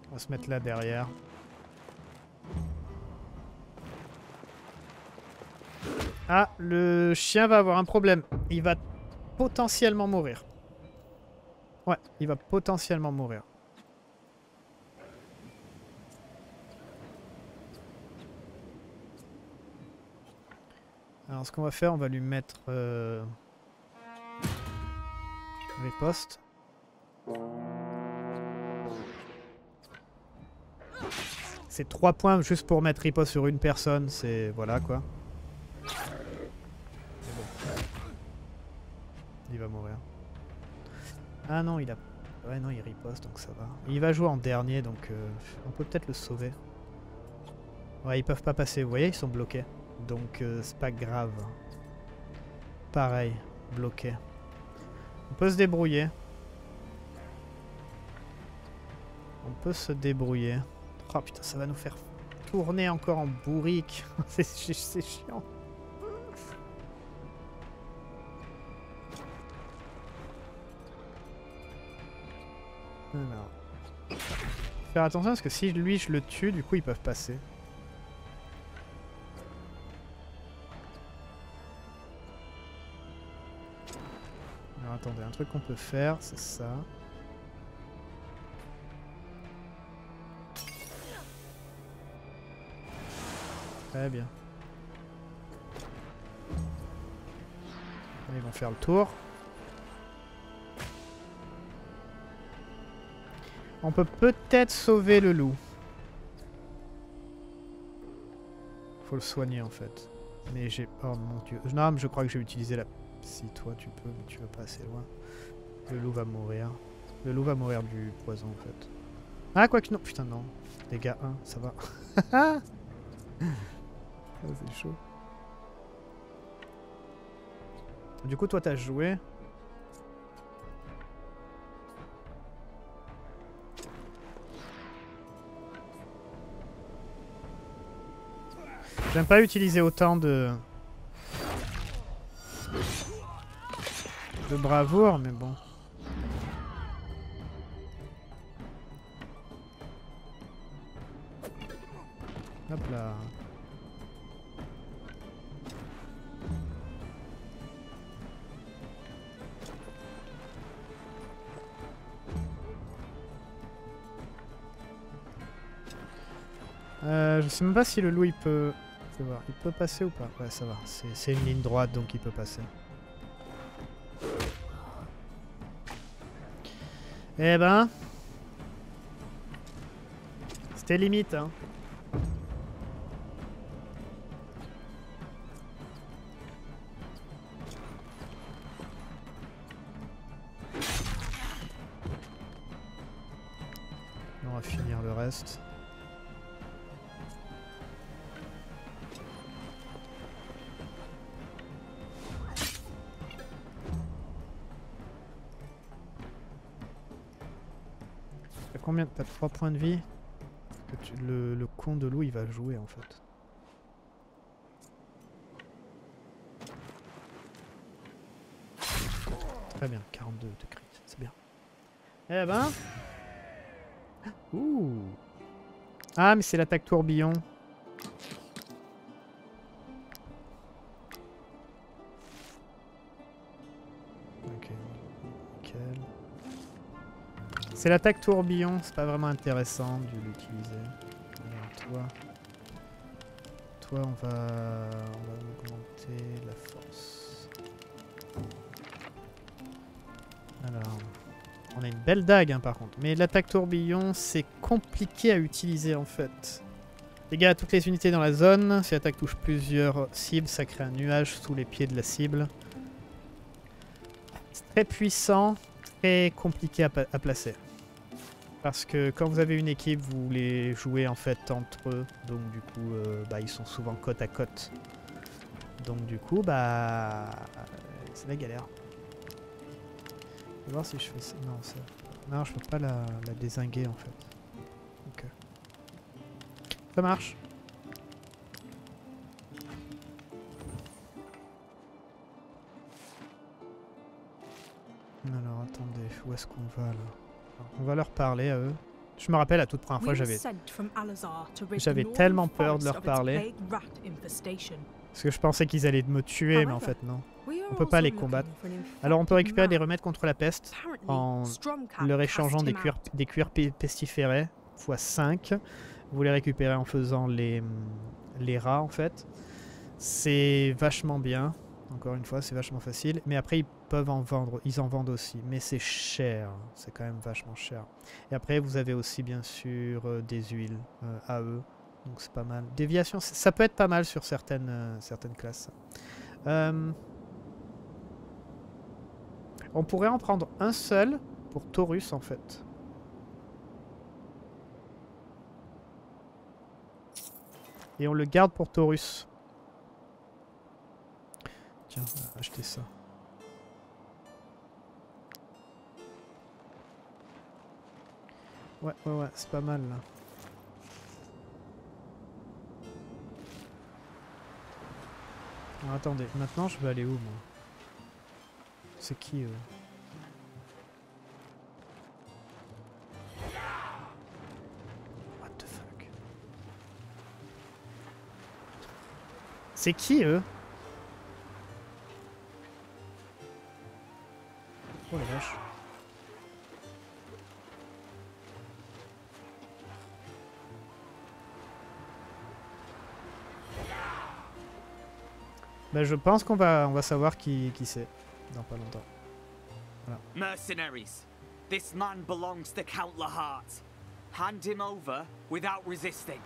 On va se mettre là derrière. Ah, le chien va avoir un problème. Il va potentiellement mourir. Ouais, il va potentiellement mourir. Alors ce qu'on va faire, on va lui mettre euh... riposte. C'est trois points juste pour mettre riposte sur une personne, c'est... voilà quoi. C'est bon. Il va mourir. Ah non, il a... Ouais non, il riposte donc ça va. Il va jouer en dernier donc euh... on peut peut-être le sauver. Ouais, ils peuvent pas passer, vous voyez, ils sont bloqués. Donc euh, c'est pas grave. Pareil, bloqué. On peut se débrouiller. On peut se débrouiller. Oh putain, ça va nous faire tourner encore en bourrique. C'est chiant. Alors. Faut faire attention parce que si lui je le tue, du coup ils peuvent passer. Attendez, un truc qu'on peut faire, c'est ça. Très bien. Ils vont faire le tour. On peut peut-être sauver le loup. Faut le soigner en fait. Mais j'ai... Oh mon dieu. Non, mais je crois que j'ai utilisé la... Si toi tu peux, mais tu vas pas assez loin. Le loup va mourir. Le loup va mourir du poison en fait. Ah quoi que non, putain non. Les gars, un, ça va. Ah, c'est chaud. Du coup toi t'as joué. J'aime pas utiliser autant de... de bravoure, mais bon. Hop là. Euh, je sais même pas si le loup il peut... Je vais voir. Il peut passer ou pas? Ouais, ça va. C'est une ligne droite, donc il peut passer. Eh ben, c'était limite, hein. On va finir le reste. Combien? T'as trois points de vie. Le, le con de loup il va jouer en fait. Très bien, quarante-deux de crit, c'est bien. Eh ben. Ouh. Ah mais c'est l'attaque tourbillon. C'est l'attaque tourbillon, c'est pas vraiment intéressant de l'utiliser. Toi, toi, on va, on va augmenter la force. Alors, on a une belle dague hein, par contre. Mais l'attaque tourbillon, c'est compliqué à utiliser en fait. Dégâts à toutes les unités dans la zone. Si l'attaque touche plusieurs cibles, ça crée un nuage sous les pieds de la cible. C'est très puissant, très compliqué à, à placer. Parce que quand vous avez une équipe, vous les jouez en fait entre eux, donc du coup, euh, bah, ils sont souvent côte à côte. Donc du coup, bah, c'est la galère. Je vais voir si je fais ça. Non, ça... non je peux pas la, la dézinguer en fait. Ok. Ça marche. Alors attendez, où est-ce qu'on va là? On va leur parler à eux. Je me rappelle la toute première fois, j'avais tellement peur de leur parler. Parce que je pensais qu'ils allaient me tuer, mais en fait non. On peut pas les combattre. Alors on peut récupérer des remèdes contre la peste en leur échangeant des cuirs, des cuirs pestiférés fois cinq. Vous les récupérez en faisant les, les rats en fait. C'est vachement bien. Encore une fois, c'est vachement facile. Mais après, ils peuvent en vendre. Ils en vendent aussi. Mais c'est cher. C'est quand même vachement cher. Et après, vous avez aussi, bien sûr, euh, des huiles euh, à eux. Donc c'est pas mal. Déviation, ça peut être pas mal sur certaines, euh, certaines classes. Euh, on pourrait en prendre un seul pour Taurus, en fait. Et on le garde pour Taurus. Tiens, on va acheter ça. Ouais, ouais, ouais, c'est pas mal là. Alors, attendez, maintenant je vais aller où moi? C'est qui eux? What the fuck? C'est qui eux? Oh la vache. Ben je pense qu'on va on va savoir qui qui c'est dans pas longtemps. Voilà. Mercenaries, this man belongs to Count Lahart. Hand him over without resisting.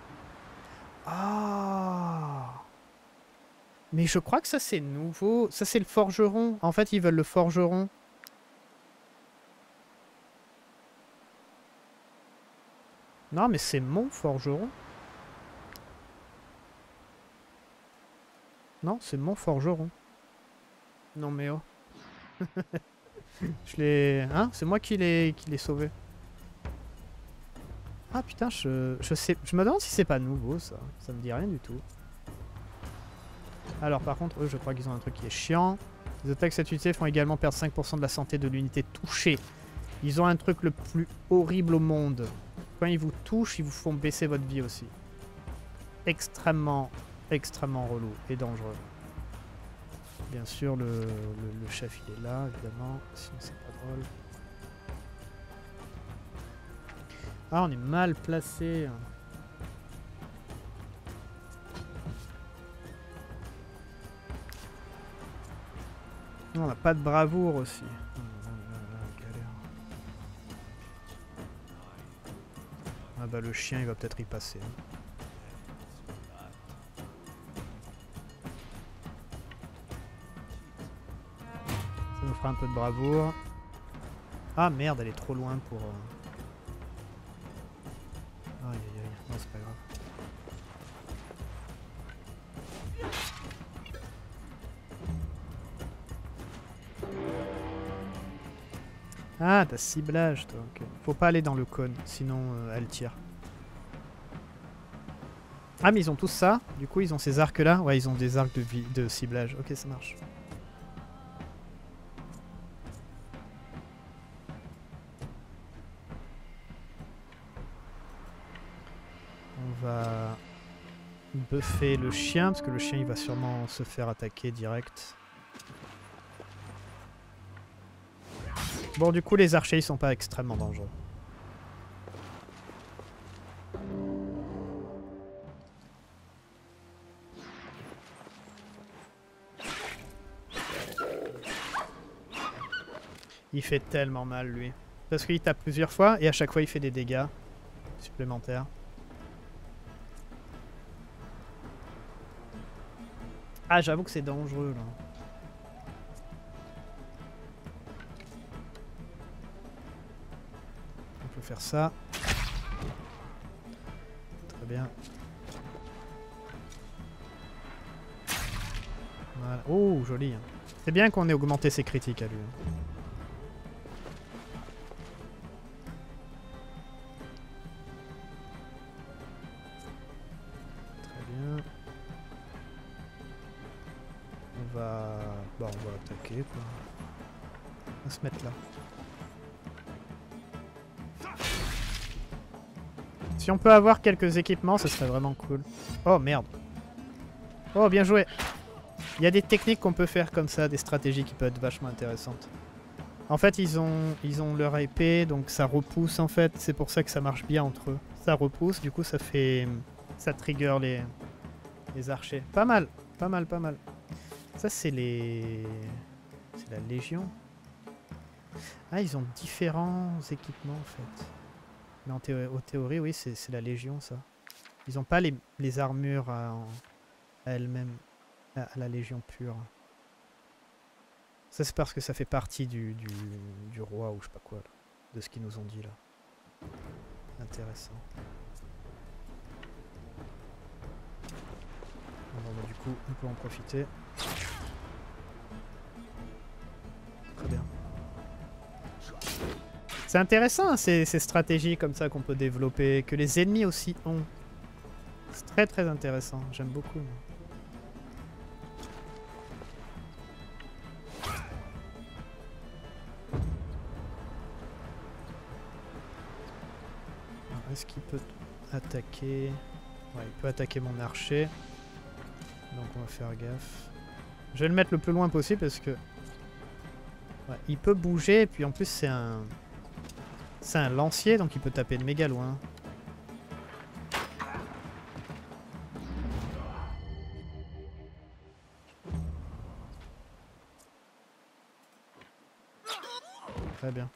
Ah. Mais je crois que ça c'est nouveau. Ça c'est le forgeron. En fait ils veulent le forgeron. Non, mais c'est mon forgeron. Non, c'est mon forgeron. Non, mais oh. Je l'ai... Hein? C'est moi qui l'ai sauvé. Ah putain, je, je sais... Je me demande si c'est pas nouveau, ça. Ça me dit rien du tout. Alors, par contre, eux, je crois qu'ils ont un truc qui est chiant. Les attaques de cette unité font également perdre cinq pour cent de la santé de l'unité touchée. Ils ont un truc le plus horrible au monde. Quand ils vous touchent, ils vous font baisser votre vie aussi. Extrêmement, extrêmement relou et dangereux. Bien sûr, le, le, le chef, il est là, évidemment. Sinon, c'est pas drôle. Ah, on est mal placé. On n'a pas de bravoure aussi. Ah bah le chien il va peut-être y passer. Ça nous fera un peu de bravoure. Ah merde, elle est trop loin pour... Aïe aïe aïe, non c'est pas grave. Ah t'as ciblage toi, ok. Faut pas aller dans le cône, sinon euh, elle tire. Ah mais ils ont tous ça, du coup ils ont ces arcs là. Ouais ils ont des arcs de, de ciblage, ok ça marche. On va buffer le chien, parce que le chien il va sûrement se faire attaquer direct. Bon, du coup, les archers, ils sont pas extrêmement dangereux. Il fait tellement mal, lui. Parce qu'il tape plusieurs fois, et à chaque fois, il fait des dégâts supplémentaires. Ah, j'avoue que c'est dangereux, là. Faire ça. Très bien. Voilà. Oh, joli. C'est bien qu'on ait augmenté ses critiques à lui. Très bien. On va... Bah, on va attaquer, quoi. On va se mettre là. Si on peut avoir quelques équipements, ce serait vraiment cool. Oh merde. Oh, bien joué. Il y a des techniques qu'on peut faire comme ça, des stratégies qui peuvent être vachement intéressantes. En fait, ils ont, ils ont leur épée, donc ça repousse en fait. C'est pour ça que ça marche bien entre eux. Ça repousse, du coup ça fait... ça trigger les, les archers. Pas mal, pas mal, pas mal. Ça c'est les... c'est la Légion. Ah, ils ont différents équipements en fait. Mais en théorie, en théorie oui, c'est la Légion ça. Ils n'ont pas les, les armures à, à elles-mêmes, à la Légion pure. Ça c'est parce que ça fait partie du, du, du roi ou je sais pas quoi, là, de ce qu'ils nous ont dit là. Intéressant. Bon, bah, du coup, on peut en profiter. Très bien. C'est intéressant hein, ces, ces stratégies comme ça qu'on peut développer, que les ennemis aussi ont. C'est très très intéressant, j'aime beaucoup. Est-ce qu'il peut attaquer? Ouais, il peut attaquer mon archer. Donc on va faire gaffe. Je vais le mettre le plus loin possible parce que... ouais, il peut bouger et puis en plus c'est un... c'est un lancier donc il peut taper de méga loin. Très bien.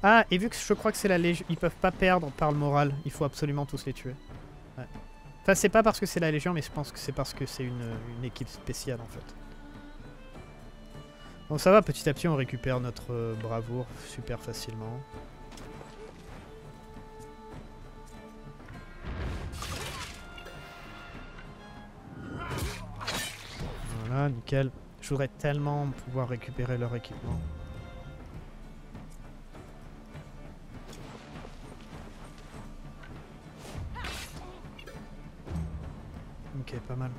Ah, et vu que je crois que c'est la Légion, ils peuvent pas perdre par le moral. Il faut absolument tous les tuer. Ouais. Enfin, c'est pas parce que c'est la Légion, mais je pense que c'est parce que c'est une, une équipe spéciale, en fait. Bon, ça va, petit à petit, on récupère notre euh, bravoure super facilement. Voilà, nickel. Je voudrais tellement pouvoir récupérer leur équipement. Ok, pas mal.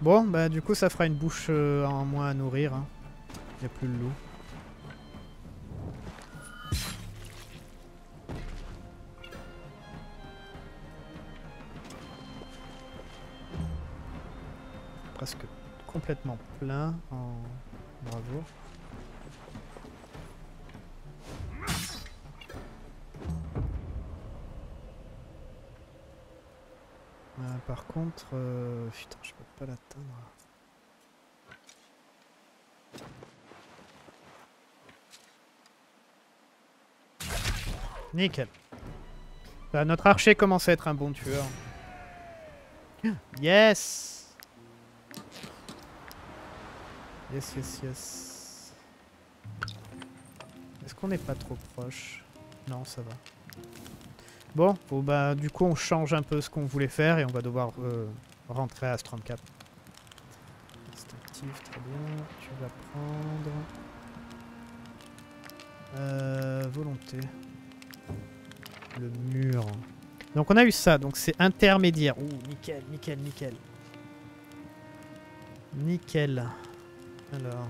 Bon, bah du coup ça fera une bouche euh, en moins à nourrir. Hein. Il n'y a plus le loup. Presque complètement plein en bravoure. Par contre, euh, putain, je peux pas l'atteindre. Nickel. Bah, notre archer commence à être un bon tueur. Yes! Yes, yes, yes. Est-ce qu'on n'est pas trop proche? Non, ça va. Bon, bon, bah du coup on change un peu ce qu'on voulait faire et on va devoir euh, rentrer à Stromkapp. Instinctif, très bien. Tu vas prendre... Euh, volonté. Le mur. Donc on a eu ça, donc c'est intermédiaire. Ouh, nickel, nickel, nickel. Nickel. Alors...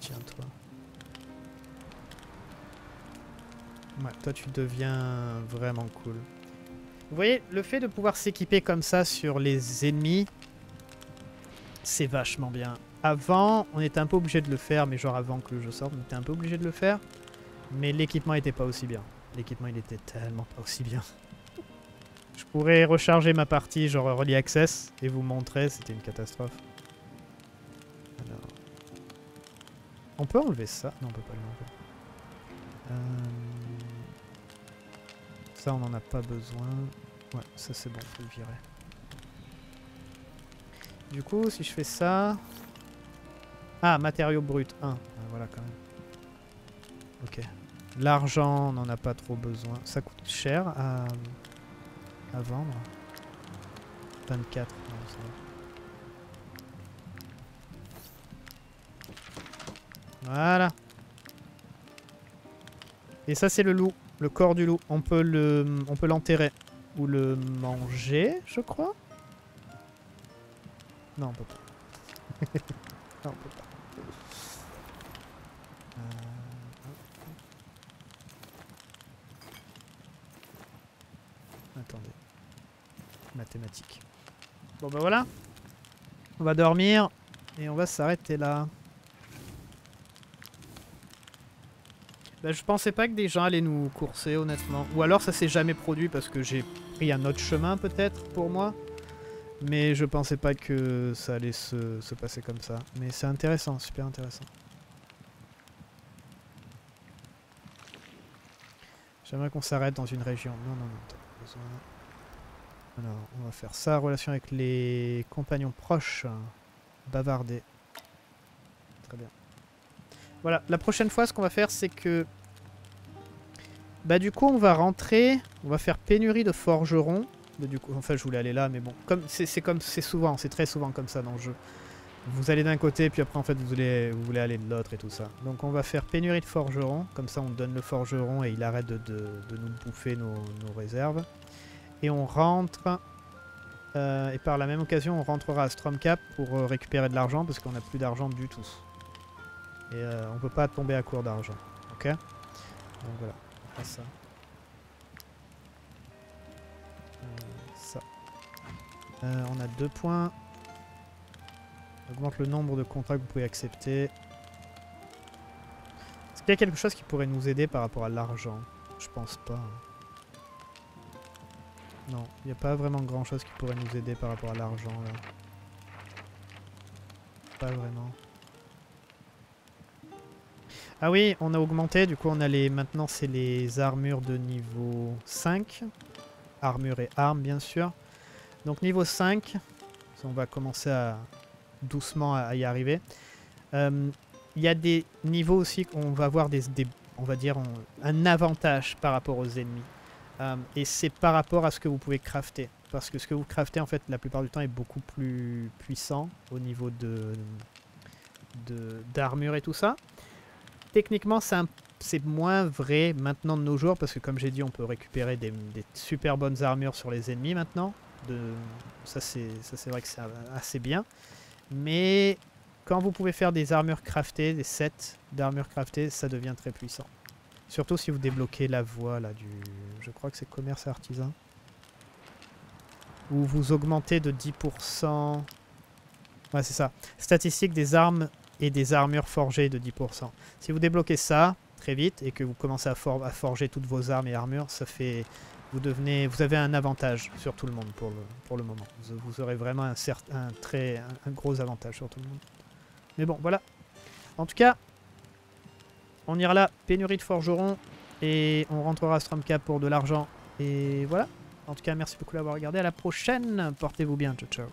tiens-toi. Ouais, toi tu deviens vraiment cool. Vous voyez, le fait de pouvoir s'équiper comme ça sur les ennemis, c'est vachement bien. Avant, on était un peu obligé de le faire, mais genre avant que le jeu sorte, on était un peu obligé de le faire. Mais l'équipement était pas aussi bien. L'équipement il était tellement pas aussi bien. Je pourrais recharger ma partie genre Early Access et vous montrer, c'était une catastrophe. Alors... on peut enlever ça? Non, on peut pas l'enlever. Euh... Ça, on n'en a pas besoin. Ouais, ça c'est bon, je le virer. Du coup, si je fais ça... ah, matériaux bruts, un. Ah, voilà, quand même. Ok. L'argent, on n'en a pas trop besoin. Ça coûte cher à, à vendre. vingt-quatre, non, ça va. Voilà. Et ça, c'est le loup. Le corps du loup, on peut le, on peut l'enterrer ou le manger, je crois. Non, on peut pas. Non, on peut pas. Euh... Attends, Attendez. Mathématiques. Bon bah voilà. On va dormir et on va s'arrêter là. Bah, je pensais pas que des gens allaient nous courser honnêtement. Ou alors ça s'est jamais produit parce que j'ai pris un autre chemin peut-être pour moi. Mais je pensais pas que ça allait se, se passer comme ça. Mais c'est intéressant, super intéressant. J'aimerais qu'on s'arrête dans une région. Non, non, non, t'as pas besoin. Alors, on va faire ça. Relation avec les compagnons proches. Bavarder. Très bien. Voilà, la prochaine fois, ce qu'on va faire, c'est que... Bah du coup, on va rentrer. On va faire pénurie de forgerons. Mais du coup, enfin, je voulais aller là, mais bon. C'est comme c'est souvent, c'est très souvent comme ça dans le jeu. Vous allez d'un côté, puis après, en fait, vous voulez, vous voulez aller de l'autre et tout ça. Donc, on va faire pénurie de forgerons. Comme ça, on donne le forgeron et il arrête de, de, de nous bouffer nos, nos réserves. Et on rentre. Euh, et par la même occasion, on rentrera à Stromkapp pour euh, récupérer de l'argent, parce qu'on n'a plus d'argent du tout. Et euh, on peut pas tomber à court d'argent. Ok? Donc, voilà. On passe ça. Ça. Euh, on a deux points. Augmente le nombre de contrats que vous pouvez accepter. Est-ce qu'il y a quelque chose qui pourrait nous aider par rapport à l'argent? Je pense pas. Non, il n'y a pas vraiment grand chose qui pourrait nous aider par rapport à l'argent là. Pas vraiment. Ah oui, on a augmenté, du coup on a les. Maintenant c'est les armures de niveau cinq. Armure et armes bien sûr. Donc niveau cinq, on va commencer à. Doucement à y arriver. Il euh, y a des niveaux aussi qu'on va avoir des, des, on va dire, on, un avantage par rapport aux ennemis. Euh, et c'est par rapport à ce que vous pouvez crafter. Parce que ce que vous craftez, en fait, la plupart du temps, est beaucoup plus puissant au niveau de, de, d'armure et tout ça. Techniquement, c'est moins vrai maintenant de nos jours. Parce que comme j'ai dit, on peut récupérer des, des super bonnes armures sur les ennemis maintenant. De, ça, c'est vrai que c'est assez bien. Mais quand vous pouvez faire des armures craftées, des sets d'armures craftées, ça devient très puissant. Surtout si vous débloquez la voie là du... Je crois que c'est commerce et artisan. Où vous augmentez de dix pour cent... Ouais c'est ça. Statistique des armes et des armures forgées de dix pour cent. Si vous débloquez ça très vite et que vous commencez à, for à forger toutes vos armes et armures, ça fait... Vous, devenez, vous avez un avantage sur tout le monde pour le, pour le moment. Vous, vous aurez vraiment un, cert, un, très, un, un gros avantage sur tout le monde. Mais bon, voilà. En tout cas, on ira là, pénurie de forgerons, et on rentrera à Stromkapp pour de l'argent. Et voilà. En tout cas, merci beaucoup d'avoir regardé. À la prochaine. Portez-vous bien. Ciao, ciao.